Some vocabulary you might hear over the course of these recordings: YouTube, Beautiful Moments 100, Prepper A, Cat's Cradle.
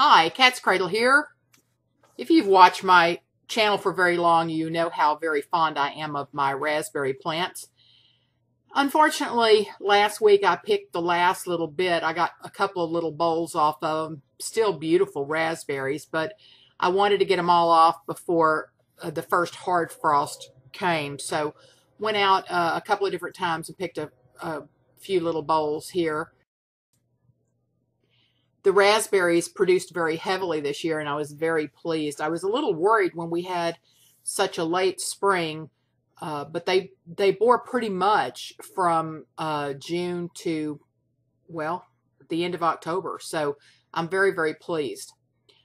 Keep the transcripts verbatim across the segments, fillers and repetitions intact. Hi, Cat's Cradle here. If you've watched my channel for very long, you know how very fond I am of my raspberry plants. Unfortunately, last week I picked the last little bit. I got a couple of little bowls off of them. Still beautiful raspberries, but I wanted to get them all off before uh, the first hard frost came. So went out uh, a couple of different times and picked a, a few little bowls here. The raspberries produced very heavily this year, and I was very pleased. I was a little worried when we had such a late spring, uh, but they they bore pretty much from uh, June to, well, the end of October. So I'm very, very pleased.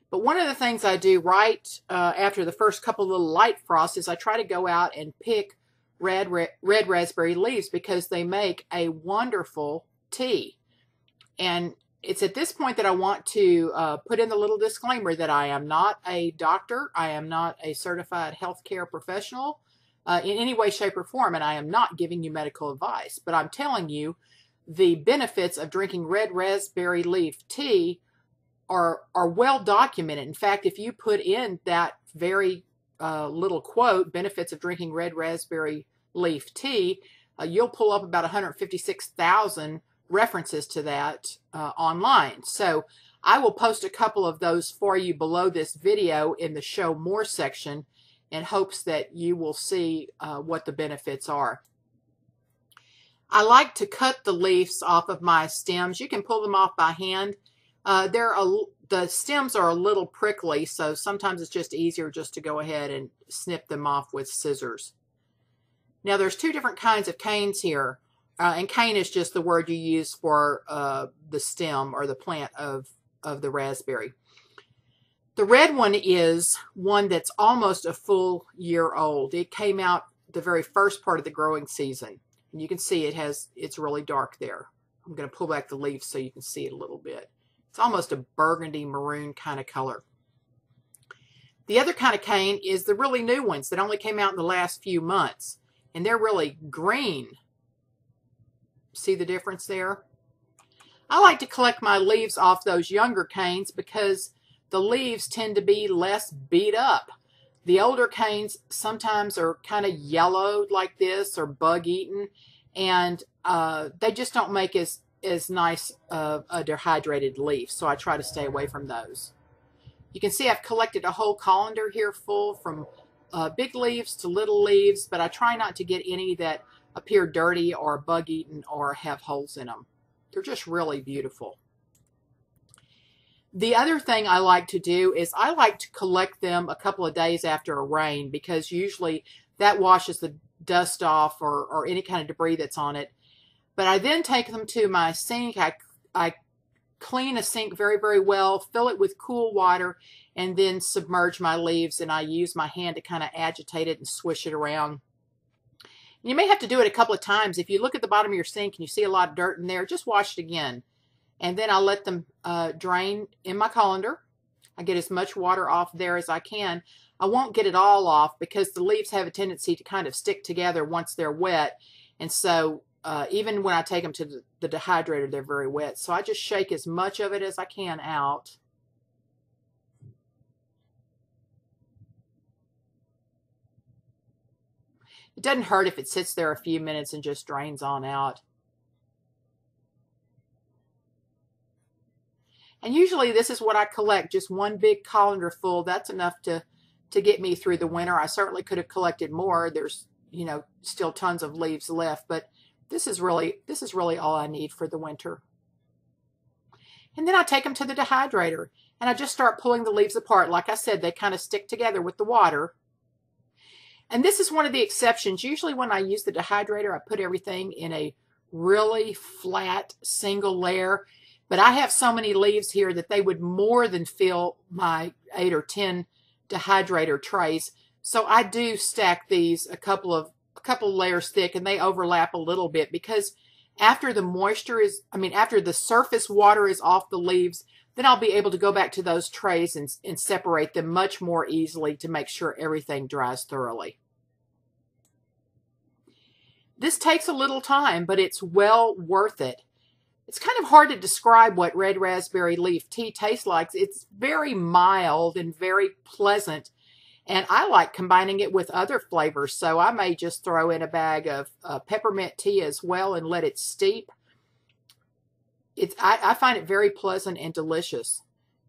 But one of the things I do right uh, after the first couple little light frosts is I try to go out and pick red, red, red raspberry leaves because they make a wonderful tea. And it's at this point that I want to uh, put in the little disclaimer that I am not a doctor. I am not a certified healthcare professional uh, in any way, shape, or form, and I am not giving you medical advice. But I'm telling you the benefits of drinking red raspberry leaf tea are, are well documented. In fact, if you put in that very uh, little quote, benefits of drinking red raspberry leaf tea, uh, you'll pull up about one hundred fifty-six thousand references to that uh, online. So I will post a couple of those for you below this video in the show more section in hopes that you will see uh, what the benefits are. I like to cut the leaves off of my stems. You can pull them off by hand. Uh, they're a, the stems are a little prickly, so sometimes it's just easier just to go ahead and snip them off with scissors. Now there's two different kinds of canes here. Uh, and cane is just the word you use for uh, the stem or the plant of, of the raspberry. The red one is one that's almost a full year old. It came out the very first part of the growing season. And you can see it has, it's really dark there. I'm going to pull back the leaves so you can see it a little bit. It's almost a burgundy maroon kind of color. The other kind of cane is the really new ones that only came out in the last few months. And they're really green. See the difference there? I like to collect my leaves off those younger canes because the leaves tend to be less beat up. The older canes sometimes are kind of yellowed like this or bug-eaten, and uh, they just don't make as, as nice of a dehydrated leaf, so I try to stay away from those. You can see I've collected a whole colander here full from uh, big leaves to little leaves, but I try not to get any that appear dirty or bug-eaten or have holes in them. They're just really beautiful. The other thing I like to do is I like to collect them a couple of days after a rain because usually that washes the dust off or, or any kind of debris that's on it. But I then take them to my sink. I, I clean a sink very, very well, fill it with cool water, and then submerge my leaves, and I use my hand to kind of agitate it and swish it around. You may have to do it a couple of times. If you look at the bottom of your sink and you see a lot of dirt in there, just wash it again. And then I let them uh, drain in my colander. I get as much water off there as I can. I won't get it all off because the leaves have a tendency to kind of stick together once they're wet. And so uh, even when I take them to the dehydrator, they're very wet. So I just shake as much of it as I can out. It doesn't hurt if it sits there a few minutes and just drains on out. And usually this is what I collect, just one big colander full. That's enough to, to get me through the winter. I certainly could have collected more. There's, you know, still tons of leaves left, but this is really, this is really all I need for the winter. And then I take them to the dehydrator and I just start pulling the leaves apart. Like I said, they kind of stick together with the water. And this is one of the exceptions. Usually when I use the dehydrator, I put everything in a really flat single layer. But I have so many leaves here that they would more than fill my eight or ten dehydrator trays. So I do stack these a couple of a couple of layers thick, and they overlap a little bit because after the moisture is, I mean, after the surface water is off the leaves, then I'll be able to go back to those trays and, and separate them much more easily to make sure everything dries thoroughly. This takes a little time, but it's well worth it. It's kind of hard to describe what red raspberry leaf tea tastes like. It's very mild and very pleasant. And I like combining it with other flavors. So I may just throw in a bag of uh, peppermint tea as well and let it steep. It's, I, I find it very pleasant and delicious.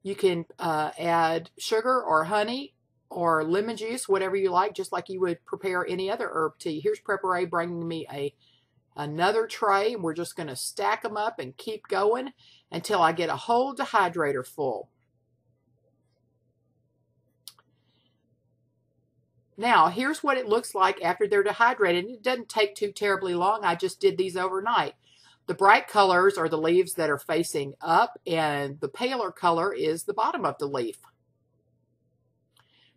You can uh, add sugar or honey or lemon juice, whatever you like, just like you would prepare any other herb tea. Here's Prepper A bringing me a another tray. We're just going to stack them up and keep going until I get a whole dehydrator full. Now, here's what it looks like after they're dehydrated. It doesn't take too terribly long. I just did these overnight. The bright colors are the leaves that are facing up, and the paler color is the bottom of the leaf.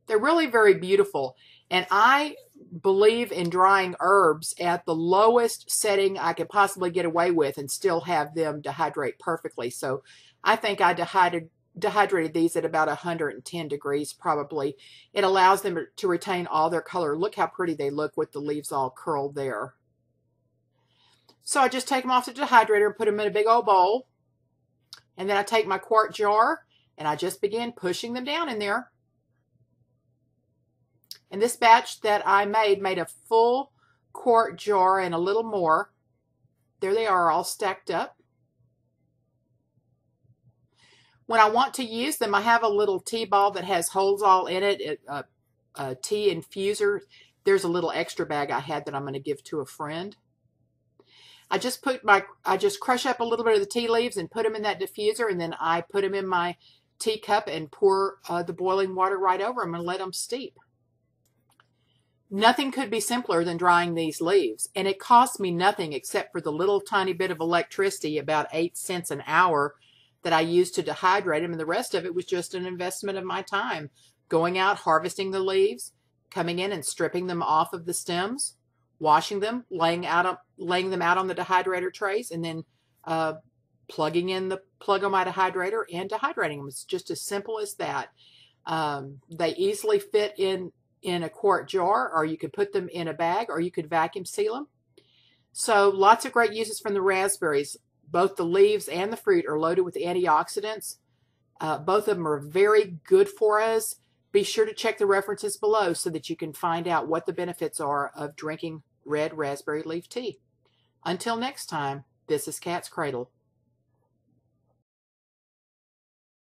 They're really very beautiful, and I believe in drying herbs at the lowest setting I could possibly get away with and still have them dehydrate perfectly. So I think I dehydrated dehydrated these at about one hundred ten degrees probably. It allows them to retain all their color. Look how pretty they look with the leaves all curled there. So I just take them off the dehydrator and put them in a big old bowl. And then I take my quart jar and I just begin pushing them down in there. And this batch that I made made a full quart jar and a little more. There they are, all stacked up. When I want to use them, I have a little tea ball that has holes all in it, a, a tea infuser. There's a little extra bag I had that I'm going to give to a friend. I just put my, I just crush up a little bit of the tea leaves and put them in that diffuser, and then I put them in my teacup and pour uh, the boiling water right over them and let them steep. Nothing could be simpler than drying these leaves, and it cost me nothing except for the little tiny bit of electricity, about eight cents an hour, that I used to dehydrate them, and the rest of it was just an investment of my time going out, harvesting the leaves, coming in and stripping them off of the stems, washing them, laying out laying them out on the dehydrator trays, and then uh, plugging in the plug on my dehydrator and dehydrating them. It's just as simple as that. Um, they easily fit in in a quart jar, or you could put them in a bag, or you could vacuum seal them. So lots of great uses from the raspberries. Both the leaves and the fruit are loaded with antioxidants. Uh, both of them are very good for us. Be sure to check the references below so that you can find out what the benefits are of drinking red raspberry leaf tea. Until next time, this is Cat's Cradle.